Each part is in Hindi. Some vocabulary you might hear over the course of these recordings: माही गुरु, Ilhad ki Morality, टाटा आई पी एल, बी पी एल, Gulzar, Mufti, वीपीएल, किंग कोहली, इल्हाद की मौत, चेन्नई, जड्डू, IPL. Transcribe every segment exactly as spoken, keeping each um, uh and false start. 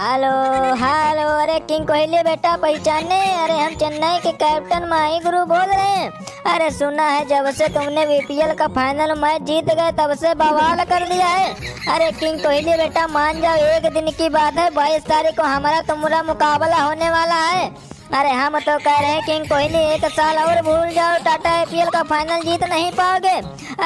हेलो हेलो, अरे किंग कोहली बेटा पहचाने, अरे हम चेन्नई के कैप्टन माही गुरु बोल रहे हैं। अरे सुना है जब से तुमने बी पी एल का फाइनल मैच जीत गए तब से बवाल कर दिया है। अरे किंग कोहली बेटा मान जाओ, एक दिन की बात है, बाईस तारीख को हमारा तुम्हारा मुकाबला होने वाला है। अरे हम तो कह रहे हैं किंग कोहली एक साल और भूल जाओ, टाटा आई पी एल का फाइनल जीत नहीं पाओगे।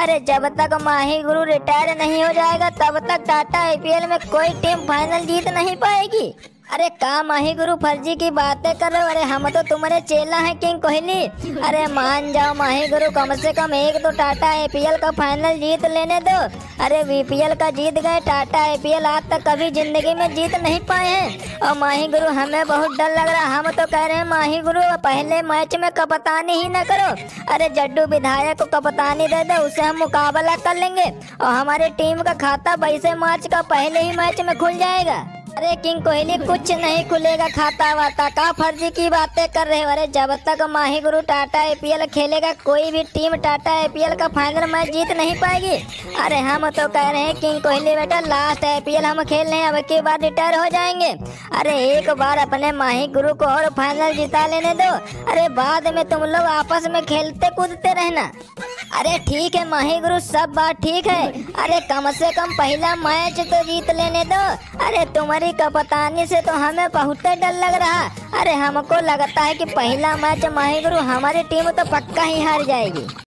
अरे जब तक माही गुरु रिटायर नहीं हो जाएगा तब तक टाटा आई पी एल में कोई टीम फाइनल जीत नहीं पाएगी। अरे का माही गुरु फर्जी की बातें कर रहे हो, अरे हम तो तुम्हारे चेला हैं किंग कोहली। अरे मान जाओ माही गुरु, कम से कम एक तो टाटा आई पी एल का फाइनल जीत लेने दो। अरे वी पी एल का जीत गए, टाटा आई पी एल आज तक कभी जिंदगी में जीत नहीं पाए हैं। और माही गुरु हमें बहुत डर लग रहा है, हम तो कह रहे हैं माही गुरु पहले मैच में कप्तानी ही न करो। अरे जड्डू विधायक को कप्तानी दे दो, उससे हम मुकाबला कर लेंगे और हमारी टीम का खाता बाईस मार्च का पहले ही मैच में खुल जाएगा। अरे किंग कोहली कुछ नहीं खुलेगा खाता वाता, का फर्जी की बातें कर रहे हो। अरे जब तक माही गुरु टाटा आई पी एल खेलेगा कोई भी team टाटा आई पी एल का फाइनल मैच जीत नहीं पाएगी। अरे हम तो कह रहे हैं किंग कोहली बेटा लास्ट आई पी एल हम खेल रहे हैं, अब की बार रिटायर हो जाएंगे। अरे एक बार अपने माही गुरु को और फाइनल जिता लेने दो, अरे बाद में तुम लोग आपस में खेलते कूदते रहना। अरे ठीक है माही गुरु, सब बात ठीक है, अरे कम से कम पहला मैच तो जीत लेने दो। अरे तुम्हारी कप्तानी से तो हमें बहुत डर लग रहा। अरे हमको लगता है कि पहला मैच माही गुरु हमारी टीम तो पक्का ही हार जाएगी।